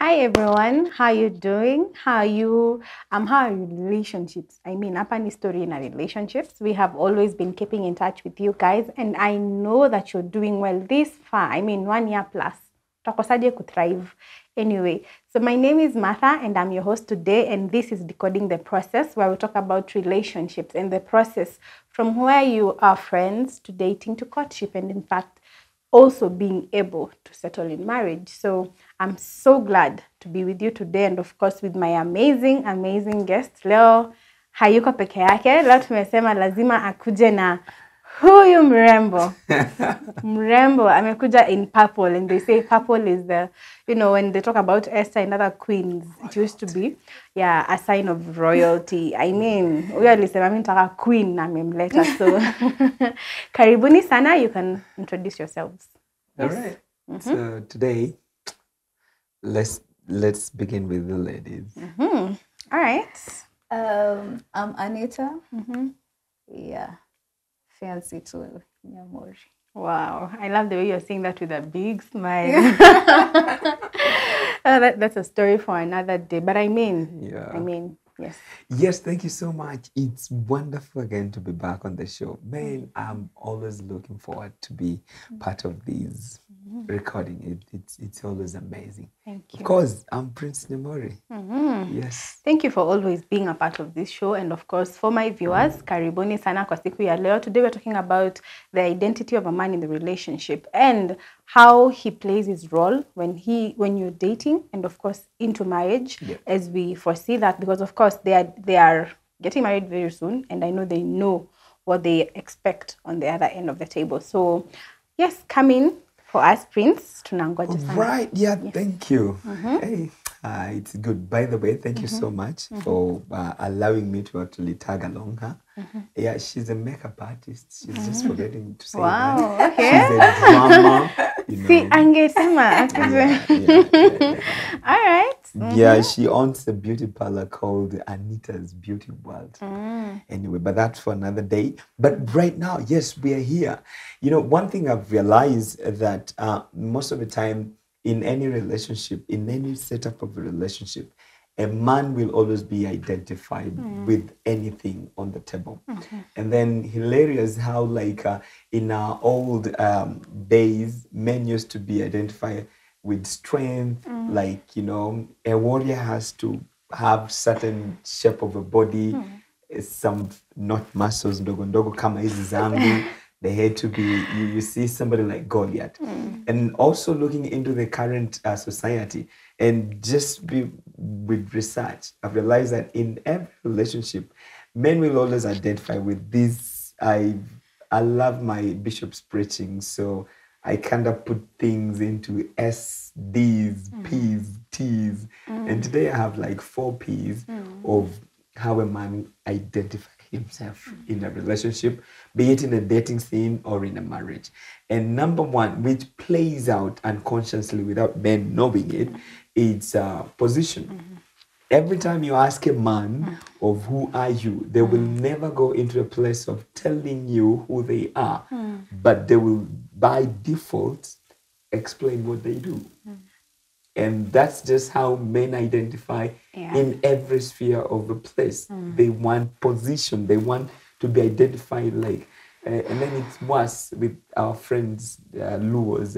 Hi everyone, how are you doing? How are your relationships? I mean, up and story in our relationships. We have always been keeping in touch with you guys, and I know that you're doing well this far. I mean, 1 year plus. Takosaje kuthrive. Anyway, so my name is Martha and I'm your host today, and this is Decoding the Process, where we talk about relationships and the process from where you are friends to dating to courtship, and in fact also being able to settle in marriage. So I'm so glad to be with you today, and of course with my amazing guest Leo Hayuka Pekeake. Leo tumesema lazima akuje na huyu mrembo. Mrembo amekuja in purple, and they say purple is the, you know, when they talk about Esther and other queens, it used to be, yeah, a sign of royalty. I mean, huyo alisema mimi nataka queen na memleta. So karibuni sana, you can introduce yourselves. All right. So today let's begin with the ladies. All right. I'm Anita. Yeah. Fancy to Nyamori. Wow, I love the way you're saying that with a big smile. That's a story for another day. But I mean, yeah. I mean, yes. Yes, thank you so much. It's wonderful again to be back on the show. Man, I'm always looking forward to be part of these recording. It's always amazing. Thank you. Of course, I'm Prince Nyamori. Yes. Thank you for always being a part of this show. And of course, for my viewers, karibuni sana kwa siku ya leo. Today we're talking about the identity of a man in the relationship and how he plays his role when you're dating, and of course into marriage, as we foresee that, because of course they are getting married very soon, and I know they know what they expect on the other end of the table. So yes, come in for us, Prince. Tunangoja sana. Right, yeah, yes. Thank you. Hey, it's good. By the way, thank you so much for allowing me to actually tag along her. Yeah, she's a makeup artist. She's just forgetting to say that. Wow, okay. She's a drama. You know. See, angesema. Yeah. All right. Yeah, she owns a beauty parlor called Anita's Beauty World. Anyway, but that's for another day. But right now, yes, we are here. You know, one thing I've realized that most of the time in any relationship, in any setup of a relationship, a man will always be identified with anything on the table. And then hilarious how, like, in our old days, men used to be identified with strength, like, you know, a warrior has to have certain shape of a body, some not muscles, ndogo kama hizi zambi. They had to be, you see somebody like Goliath. And also looking into the current society, and just with research, I've realized that in every relationship, men will always identify with this. I love my bishop's preaching, so I kind of put things into S, Ds, Ps, Ts. And today I have like 4 Ps of how a man identifies himself in a relationship, be it in a dating scene or in a marriage. And number one, which plays out unconsciously without men knowing it, it's position. Every time you ask a man of who are you, they will never go into a place of telling you who they are, but they will by default explain what they do. And that's just how men identify in every sphere of the place. They want position. They want to be identified like. And then it's worse with our friends, Luos.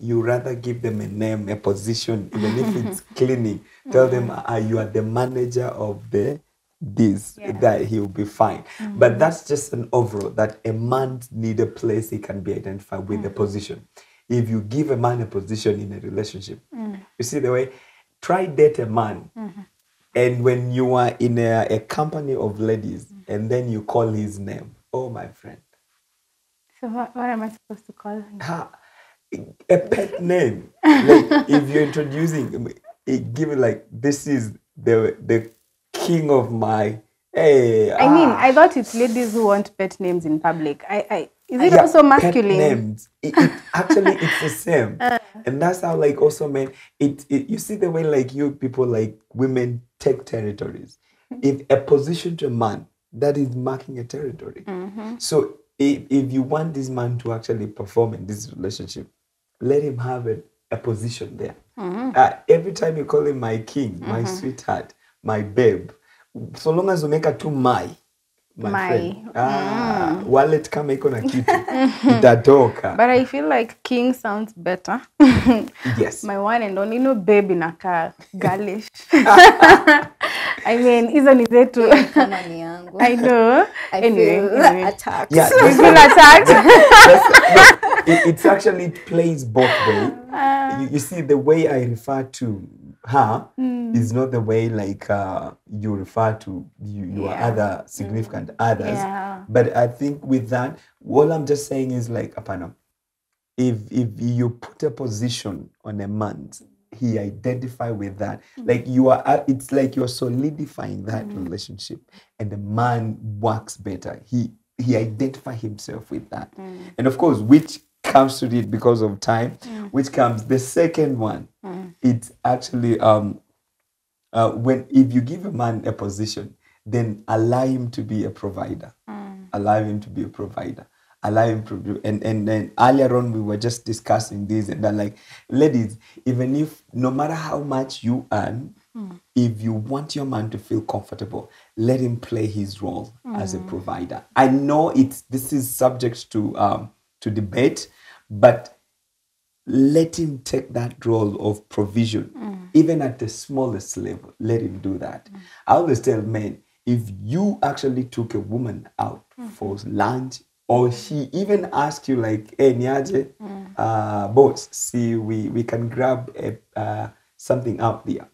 You rather give them a name, a position, even if it's cleaning. Tell them, you are the manager of the this, that he'll be fine. But that's just an overall, that a man needs a place he can be identified with a position. If you give a man a position in a relationship, you see the way, try date a man, and when you are in a company of ladies, and then you call his name, oh my friend. So what am I supposed to call him? A pet name. Like if you're introducing, give it like, this is the king of my, hey. I mean, I thought it's ladies who want pet names in public. Is it also masculine? Names. It actually, it's the same. And that's how, like, also men, you see the way, like, you people, like, women take territories. If a position to a man, that is marking a territory. So if you want this man to actually perform in this relationship, let him have a position there. Mm-hmm. Every time you call him my king, mm-hmm. my sweetheart, my babe, so long as umeka tu my, my friend. Wallet kama iko na kitu itatoka. But I feel like king sounds better. Yes. My one and only, no babe inakaa Galish. I mean, hizo ni zetu. I know. I feel attacked. Yeah, you feel attacked? It's actually, it plays both ways. You see, the way I refer to her is not the way like you refer to your other significant others. Yeah. But I think with that, all I'm just saying is like, apana, if you put a position on a man, he identify with that. Like you are, it's like you're solidifying that relationship, and the man works better. He identify himself with that, and of course, which comes to it because of time, which comes the second one. It's actually when if you give a man a position, then allow him to be a provider. Allow him to be a provider. Allow him to do, and then earlier on we were just discussing this and that, like, ladies, even if no matter how much you earn, if you want your man to feel comfortable, let him play his role as a provider. I know this is subject to debate, but let him take that role of provision, even at the smallest level. Let him do that. I always tell men, if you actually took a woman out for lunch, or she even asks you like, hey, Niaje, boss, see, we can grab something out there.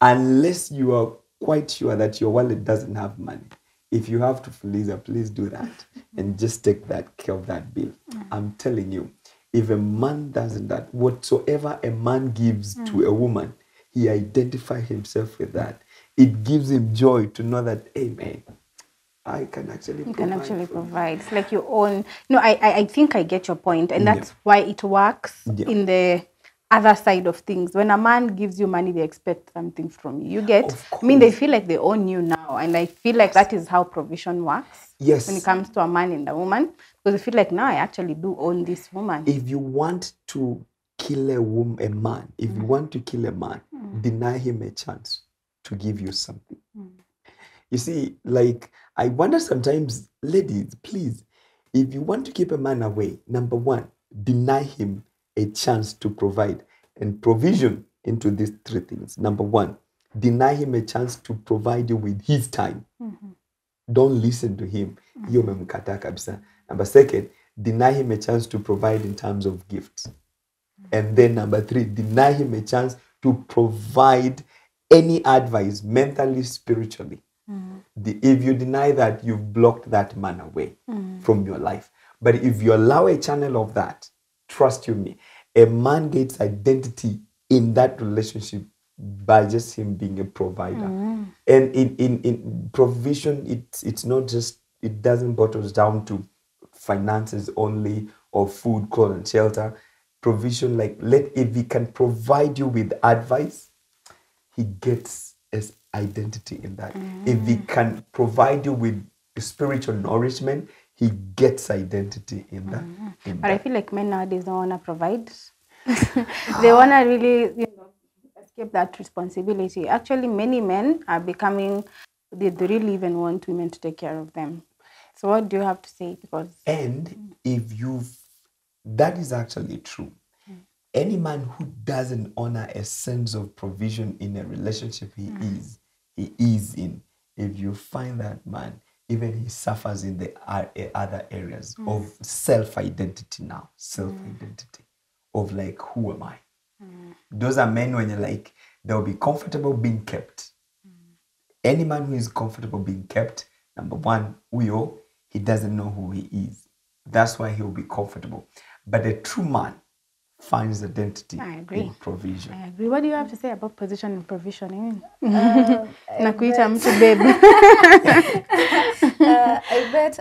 Unless you are quite sure that your wallet doesn't have money. If you have to Fuliza, please do that. And just take that care of that bill. I'm telling you, if a man doesn't that, whatsoever a man gives to a woman, he identifies himself with that. It gives him joy to know that, hey, man, I can actually provide. You can actually provide. It's like your own. No, I think I get your point. And that's why it works in the other side of things. When a man gives you money, they expect something from you. You get, I mean, they feel like they own you now. And I feel like that is how provision works. Yes. When it comes to a man and a woman. Because I feel like now I actually do own this woman. If you want to kill a man, deny him a chance to give you something. You see, like, I wonder sometimes, ladies, please, if you want to keep a man away, number one, deny him a chance to provide and provision into these three things. Number one, deny him a chance to provide you with his time. Don't listen to him. Number second, deny him a chance to provide in terms of gifts. And then number three, deny him a chance to provide any advice, mentally, spiritually. If you deny that, you've blocked that man away from your life. But if you allow a channel of that, trust you me, a man gets identity in that relationship by just him being a provider. And in provision, it's not just, it doesn't bottles down to finances only or food, clothing, and shelter. Provision, like, if he can provide you with advice, he gets as identity in that. If he can provide you with spiritual nourishment, he gets identity in that. But I feel like men nowadays don't want to provide. They want to really, you know, escape that responsibility. Actually, many men are becoming, they really even want women to take care of them. So what do you have to say? Because that is actually true. Any man who doesn't honor a sense of provision in a relationship he is in, if you find that man, even he suffers in the other areas of self-identity now. Self-identity of like, who am I? Those are men when you're like, they'll be comfortable being kept. Any man who is comfortable being kept, number one, he doesn't know who he is. That's why he'll be comfortable. But a true man finds identity in provision. I agree. What do you have to say about position and provision? Nakuita mtu babe. I bet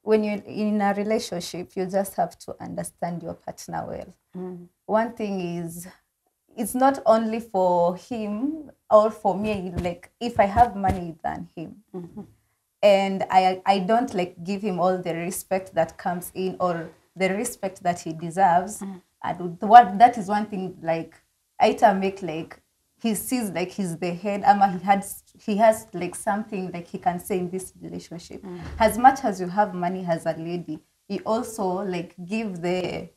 when you're in a relationship, you just have to understand your partner well. One thing is, it's not only for him or for me. Like, if I have money, than him. And I don't like give him all the respect that comes in or the respect that he deserves, And that is one thing, like, Aita make, like, he sees like he's the head, ama he has like something like he can say in this relationship. Mm. As much as you have money as a lady, you also like give the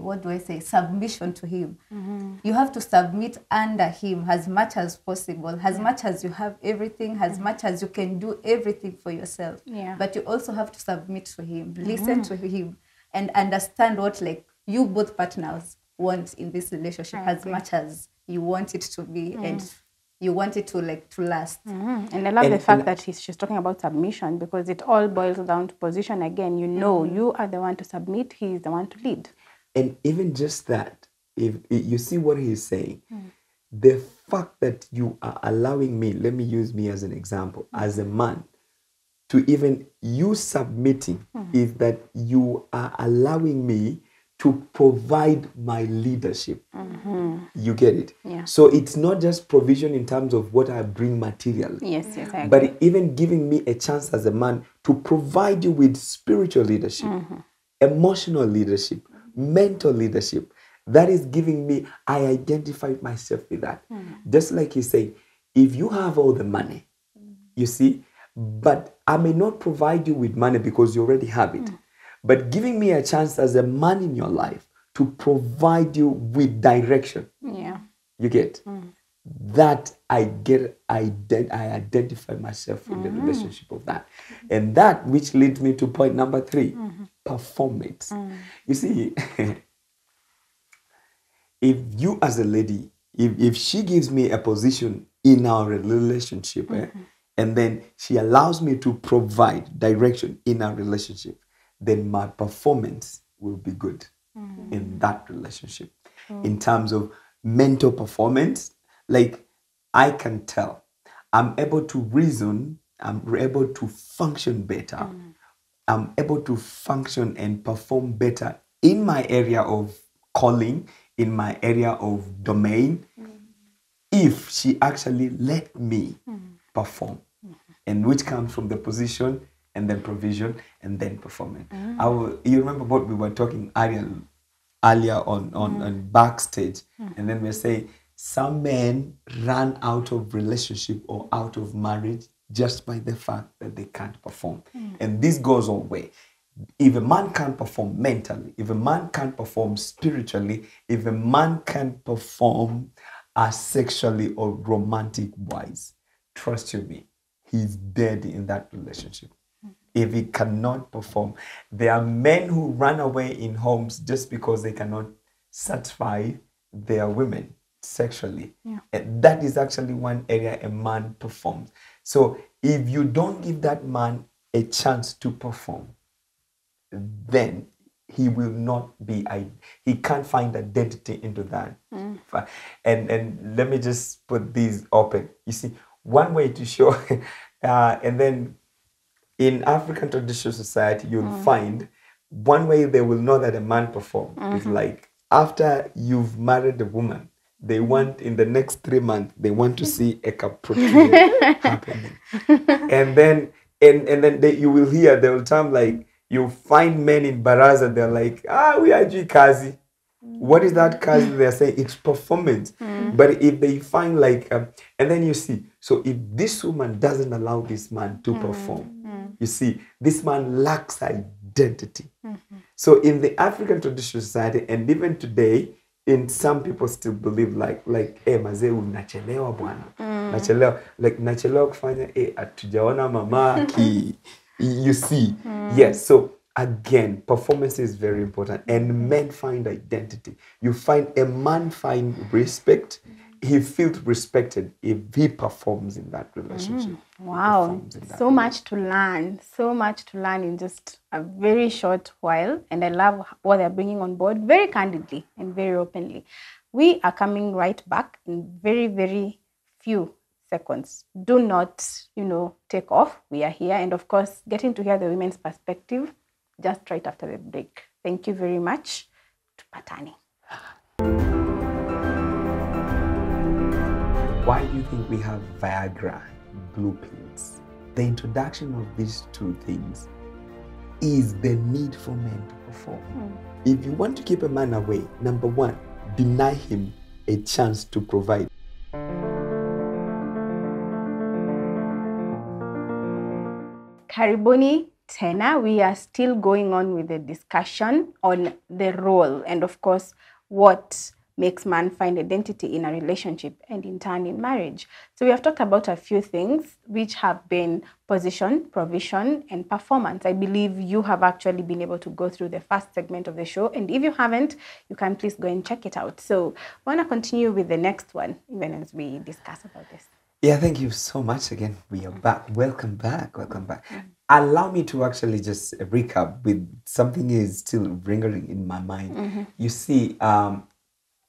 what do I say, submission to him. Mm-hmm. You have to submit under him as much as possible, as much as you have everything, as much as you can do everything for yourself. Yeah. But you also have to submit to him, listen to him, and understand what like you both partners want in this relationship as much as you want it to be and you want it to like to last. Mm-hmm. And I love the fact that she's talking about submission, because it all boils down to position again. You know, you are the one to submit, he is the one to lead. And even just that, if you see what he's saying, the fact that you are allowing me, let me use me as an example, as a man, to even you submitting is that you are allowing me to provide my leadership. You get it? Yeah. So it's not just provision in terms of what I bring materially. Yes, yes, I agree. But even giving me a chance as a man to provide you with spiritual leadership, emotional leadership, mental leadership. That is giving me, I identified myself with that. Just like you say, if you have all the money, you see, but I may not provide you with money because you already have it. But giving me a chance as a man in your life to provide you with direction. Yeah. You get? That I identify myself in the relationship of that. And that which leads me to point number 3, performance. You see, if you as a lady, if she gives me a position in our relationship, and then she allows me to provide direction in our relationship, then my performance will be good in that relationship. In terms of mental performance, like I can tell, I'm able to reason, I'm able to function better. I'm able to function and perform better in my area of calling, in my area of domain, if she actually let me perform, and which comes from the position and then provision, and then performance. You remember what we were talking earlier on backstage, and then we say some men run out of relationship or out of marriage just by the fact that they can't perform. And this goes all the way. If a man can't perform mentally, if a man can't perform spiritually, if a man can't perform sexually or romantic-wise, trust you me, he's dead in that relationship. If he cannot perform, there are men who run away in homes just because they cannot satisfy their women sexually. And that is actually one area a man performs. So if you don't give that man a chance to perform, then he will not be, he can't find identity into that. And let me just put these open. You see, one way to show, and then in African traditional society, you'll find one way they will know that a man performs is like after you've married a woman, they want in the next 3 months they want to see a capriccio happening, and then you will hear they will term like you find men in baraza. They're like, we are jikazi. What is that kazi? They're saying it's performance. But if they find like, and then you see, so if this woman doesn't allow this man to perform. You see, this man lacks identity. So in the African traditional society, and even today, in some people still believe like mazee unachelewa bwana. Nachelewa, like nachelewa kufanya atujaona mama ki. You see. Yes, so again, performance is very important. And men find identity. You find a man find respect. He feels respected if he performs in that relationship. Wow, so much to learn. So much to learn in just a very short while. And I love what they're bringing on board very candidly and very openly. We are coming right back in very, very few seconds. Do not, take off. We are here. And of course, getting to hear the women's perspective just right after the break. Thank you very much to Patani. Why do you think we have Viagra, blue pills? The introduction of these two things is the need for men to perform. Mm. If you want to keep a man away, number one, deny him a chance to provide. Karibuni tena, we are still going on with the discussion on the role and of course what makes man find identity in a relationship and in turn in marriage. So we have talked about a few things which have been position, provision, and performance. I believe you have actually been able to go through the first segment of the show. And if you haven't, you can please go and check it out. So I want to continue with the next one, even as we discuss about this. Yeah, thank you so much again. We are back. Welcome back. Welcome back. Mm-hmm. Allow me to actually just recap with something is still ringing in my mind. Mm-hmm. You see,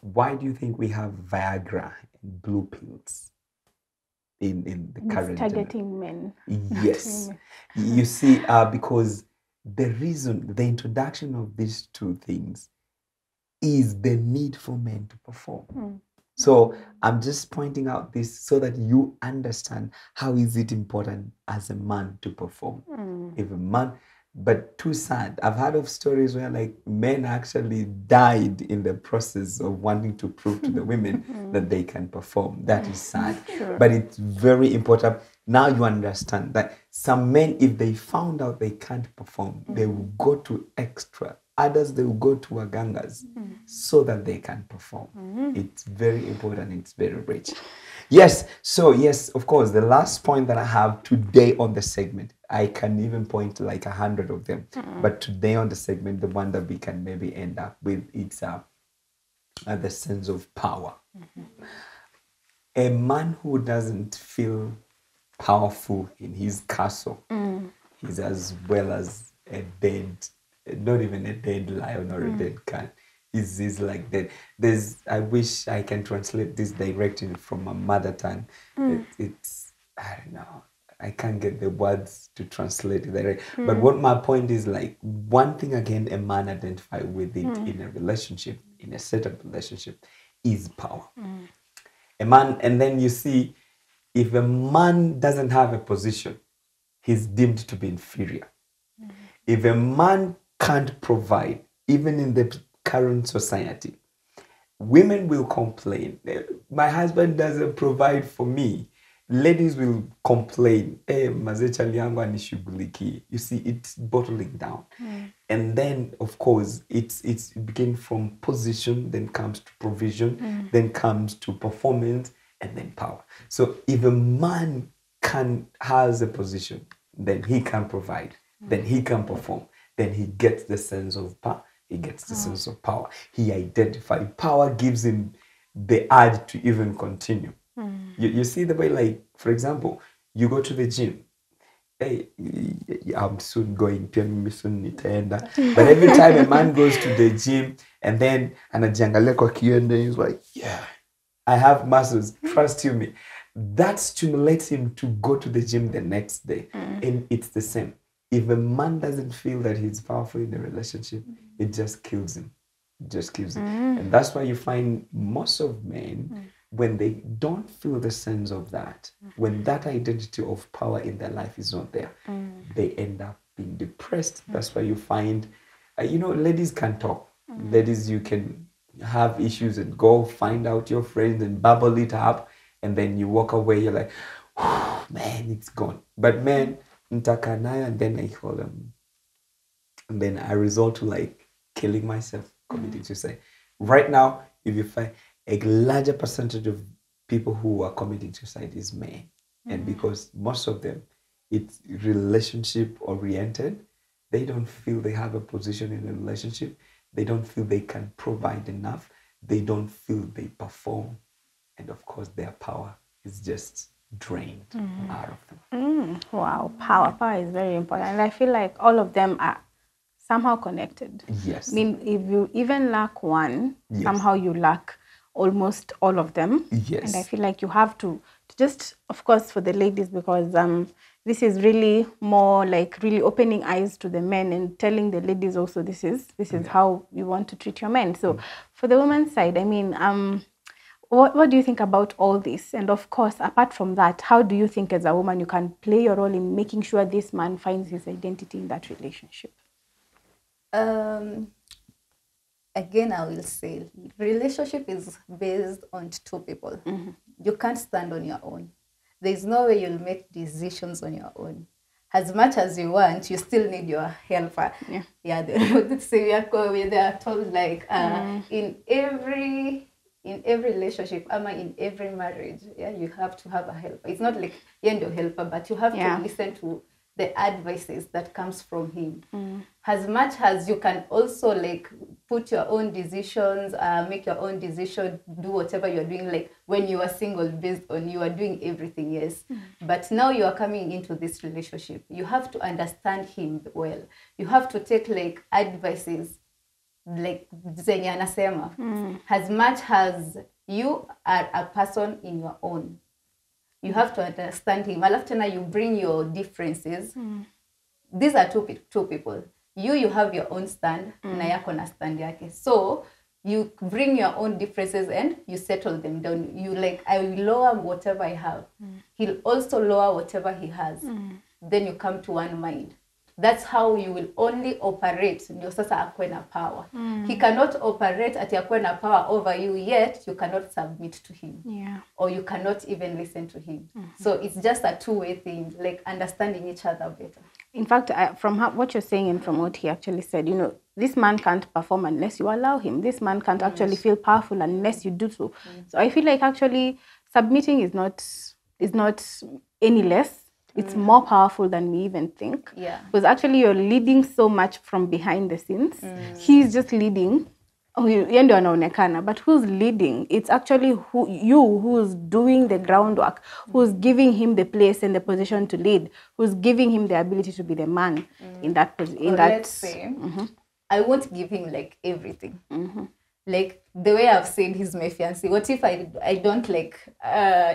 why do you think we have Viagra and blue pills in the current targeting men? Yes. You see, because the introduction of these two things is the need for men to perform. Mm. So I'm just pointing out this so that you understand how is it important as a man to perform. Mm. If a man, but too sad. I've heard of stories where like men actually died in the process of wanting to prove to the women that they can perform. That is sad. Sure. But it's very important. Now you understand that some men, if they found out they can't perform, they will go to extra. Others, they will go to wagangas so that they can perform. It's very important. It's very rich. Yes. So, yes, of course, the last point that I have today on the segment, I can even point to like 100 of them. But today on the segment, the one that we can maybe end up with is the sense of power. A man who doesn't feel powerful in his castle, he's as well as a dead, not even a dead lion or a dead cat. Is like that. I wish I can translate this directly from my mother tongue. It's, I don't know. I can't get the words to translate it directly. But what my point is, like, one thing again, a man identify with it in a relationship, in a setup relationship, is power. A man, and then you see, if a man doesn't have a position, he's deemed to be inferior. If a man can't provide, even in the current society, women will complain. My husband doesn't provide for me. Ladies will complain. You see, it's bottling down. And then, of course, it begins from position, then comes to provision, then comes to performance, and then power. So if a man has a position, then he can provide, then he can perform, then he gets the sense of power. He gets the sense of power. He identifies. Power gives him the urge to even continue. You see the way, like, for example, you go to the gym. Hey, I'm soon going. But every time a man goes to the gym and then he's like, yeah, I have muscles. Trust you me. That stimulates him to go to the gym the next day. And it's the same. If a man doesn't feel that he's powerful in a relationship, it just kills him. It just kills him. And that's why you find most of men, when they don't feel the sense of that, when that identity of power in their life is not there, they end up being depressed. That's why you find, ladies can talk. Ladies, you can have issues and go find out your friends and bubble it up. And then you walk away, you're like, oh, man, it's gone. But men, and then I call them. And then I resort to like killing myself, committing suicide. Right now, if you find a larger percentage of people who are committing suicide is men. And because most of them, it's relationship oriented. They don't feel they have a position in a relationship. They don't feel they can provide enough. They don't feel they perform. And of course, their power is just drained out of them. Wow, power is very important, and I feel like all of them are somehow connected. Yes, I mean, if you even lack one, somehow you lack almost all of them. Yes, and I feel like you have to just, of course, for the ladies, because this is really more like really opening eyes to the men and telling the ladies also this is how you want to treat your men. So for the woman's side, I mean, What do you think about all this? And of course, apart from that, how do you think as a woman you can play your role in making sure this man finds his identity in that relationship? Again, I will say relationship is based on two people. Mm-hmm. You can't stand on your own. There's no way you'll make decisions on your own. As much as you want, you still need your helper. Yeah, yeah. They are told like in every relationship, in every marriage, yeah, you have to have a helper. It's not like you're your helper, but you have to listen to the advices that comes from him. Mm. As much as you can also like put your own decisions, make your own decision, do whatever you're doing, like when you are single based on you are doing everything, yes. Mm. But now you are coming into this relationship. You have to understand him well. You have to take like advices, like zenye anasema. Mm. As much as you are a person in your own, you have to understand him. Alafu tena you bring your differences. Mm. These are two people. You have your own stand, na yako na stand yake. So you bring your own differences and you settle them down. You like, I will lower whatever I have. Mm. He'll also lower whatever he has. Mm. Then you come to one mind. That's how you will only operate. Ndio sasa akwe na power. Mm. He cannot operate at akwe na power over you, yet you cannot submit to him. Yeah. Or you cannot even listen to him. Mm-hmm. So it's just a two-way thing, like understanding each other better. In fact, from what you're saying and from what he actually said, you know, this man can't perform unless you allow him. This man can't actually feel powerful unless you do so. Mm. So I feel like actually submitting is not any less. It's more powerful than we even think. Yeah. Because actually you're leading so much from behind the scenes. Mm. He's just leading. But who's leading? It's actually who's doing the groundwork, who's giving him the place and the position to lead, who's giving him the ability to be the man in that position. Let's say, I won't give him like everything. Mm-hmm. Like the way I've said he's my fiancé. What if I don't like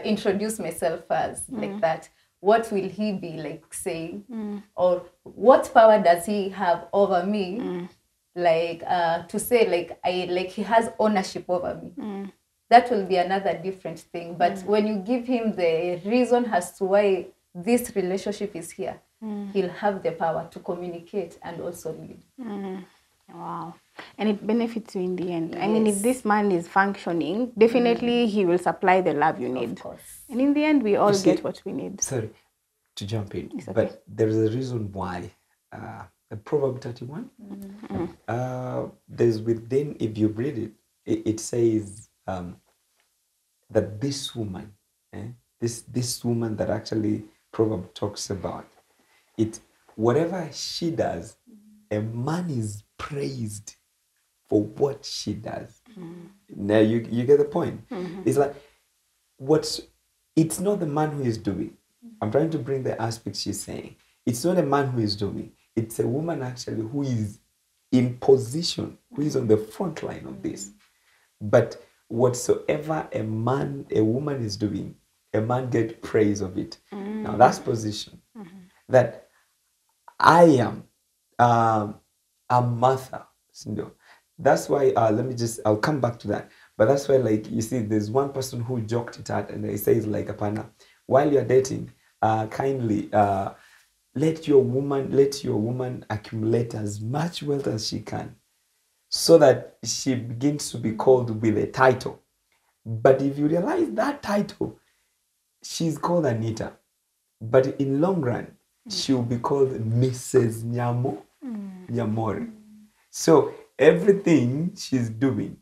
introduce myself as like that? What will he be like saying? Mm. Or what power does he have over me? Mm. Like to say like he has ownership over me. Mm. That will be another different thing. But when you give him the reason as to why this relationship is here, he'll have the power to communicate and also lead. Mm. Wow. And it benefits you in the end. Yes. I mean, if this man is functioning, definitely he will supply the love you need. Of course. And in the end, we all get what we need. Sorry to jump in, okay. But there is a reason why Proverbs 31, there's within, if you read it, it says that this woman, this woman that actually Proverbs talks about, it whatever she does, a man is praised for what she does. Mm. Now you get the point. Mm-hmm. It's like it's not the man who is doing. I'm trying to bring the aspect she's saying. It's not a man who is doing. It's a woman actually who is in position, who is on the front line of this. But whatsoever a woman is doing, a man gets praise of it. Mm. Now that's position. Mm-hmm. That I am a Martha. That's why I'll come back to that. But that's why, like, you see, there's one person who joked it out and he says, like, Apana, while you're dating, kindly let your woman accumulate as much wealth as she can so that she begins to be called with a title. But if you realize that title, she's called Anita. But in long run, she will be called Mrs. Nyamori. So everything she's doing,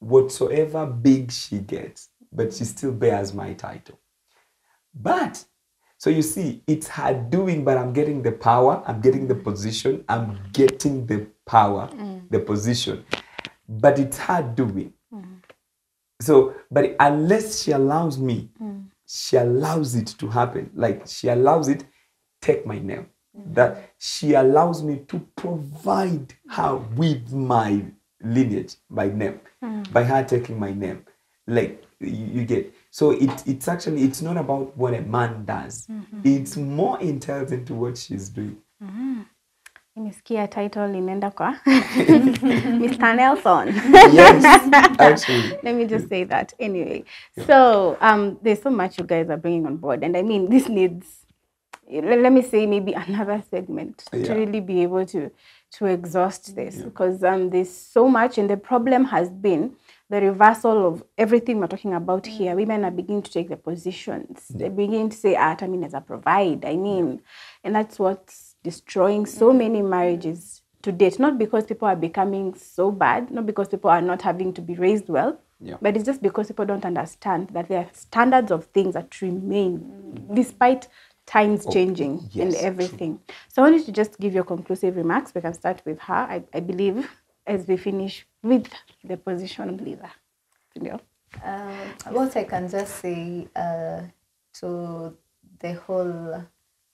whatsoever big she gets, but she still bears my title. But, so you see, it's her doing, but I'm getting the power, I'm getting the position, I'm getting the power, the position. But it's her doing. Mm. So, but unless she allows me, she allows it to happen. Like, she allows it, take my name. That she allows me to provide her with my lineage, my name, by her taking my name. Like, you get. So it's actually, it's not about what a man does. Mm-hmm. It's more intelligent to what she's doing. Mm-hmm. Nimesikia title inaenda kwa Mr. Nelson. Yes, actually. Let me just say that anyway. Yeah. So there's so much you guys are bringing on board. And I mean, this needs, let me say, maybe another segment to really be able to to exhaust this, because there's so much, and the problem has been the reversal of everything we're talking about here. Women are beginning to take the positions. They begin to say, I mean, as a provide, I mean, and that's what's destroying so many marriages to date. Not because people are becoming so bad, not because people are not having to be raised well, but it's just because people don't understand that their standards of things that remain despite times changing and everything. True. So I wanted to just give your conclusive remarks. We can start with her, I believe, as we finish with the position of Lisa. What I can just say to the whole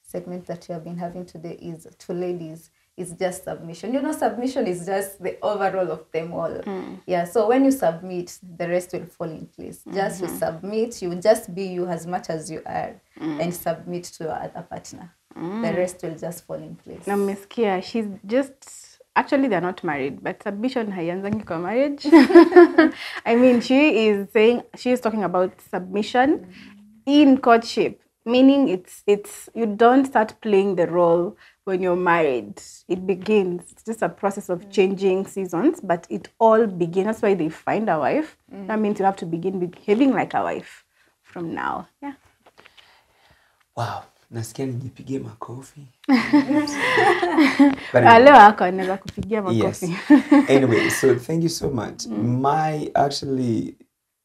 segment that you have been having today is, to ladies, it's just submission. You know, submission is just the overall of them all. Yeah, so when you submit, the rest will fall in place. Just you submit, you just be you as much as you are and submit to your other partner. The rest will just fall in place. Now, Miss Kia, she's just... Actually, they're not married, but submission haianzangi kwa marriage. I mean, she is talking about submission in courtship, meaning it's you don't start playing the role when you're married. It begins. It's just a process of changing seasons, but it all begins. That's why they find a wife. That means you have to begin behaving like a wife from now. Yeah. Wow. Nasikia nijipigie makofi. Anyway, so thank you so much. My actually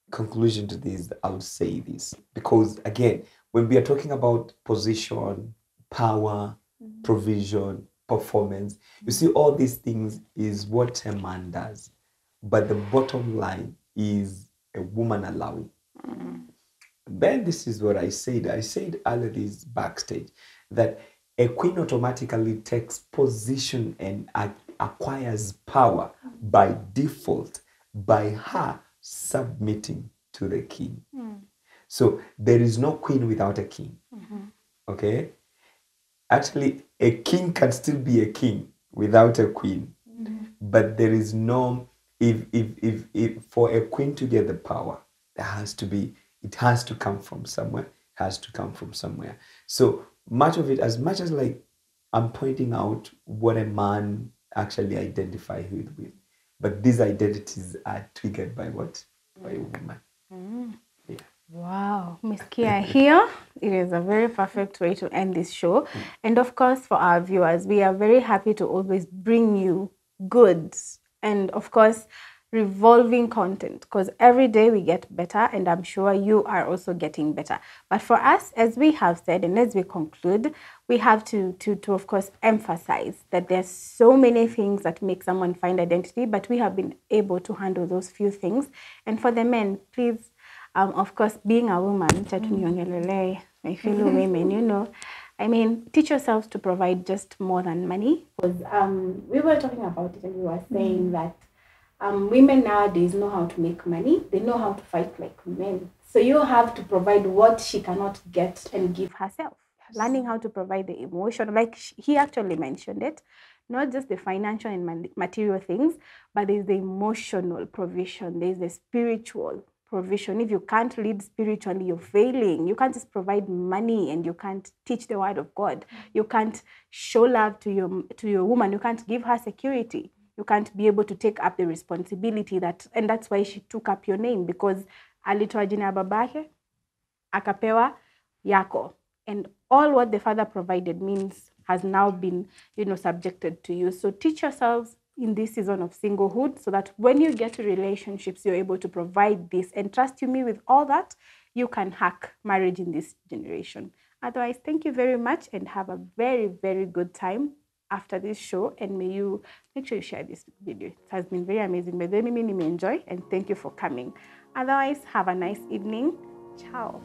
conclusion to this, I would say this, because again, when we are talking about position, power, provision, performance, you see all these things is what a man does. But the bottom line is a woman allowing. Then this is what I said. I said earlier this backstage that a queen automatically takes position and acquires power by default by her submitting to the king. So there is no queen without a king. Okay? Actually, a king can still be a king without a queen. But there is no, if for a queen to get the power, there has to be, it has to come from somewhere. It has to come from somewhere. So much of it, as much as like I'm pointing out what a man actually identifies with, but these identities are triggered by what? By a woman. Yeah. Wow. Miss Kia here. It is a very perfect way to end this show. And of course, for our viewers, we are very happy to always bring you good. And of course, revolving content, because every day we get better, and I'm sure you are also getting better. But for us, as we have said, and as we conclude, we have to of course emphasize that there's so many things that make someone find identity, but we have been able to handle those few things. And for the men, please, of course, being a woman, my fellow women, you know, I mean, teach yourselves to provide just more than money, because we were talking about it and we were saying that women nowadays know how to make money. They know how to fight like men. So you have to provide what she cannot get and give herself. Learning how to provide the emotion, like he actually mentioned it, not just the financial and material things, but there's the emotional provision. There's the spiritual provision. If you can't lead spiritually, you're failing. You can't just provide money and you can't teach the word of God. You can't show love to your woman. You can't give her security. You can't be able to take up the responsibility that, and that's why she took up your name, because alitoa jina babake, akapewa yako. And all what the father provided means has now been, you know, subjected to you. So teach yourselves in this season of singlehood, so that when you get to relationships, you're able to provide this. And trust you me, with all that, you can hack marriage in this generation. Otherwise, thank you very much and have a very, very good time after this show, and may you make sure you share this video. It has been very amazing. May you enjoy, and thank you for coming. Otherwise, have a nice evening. Ciao.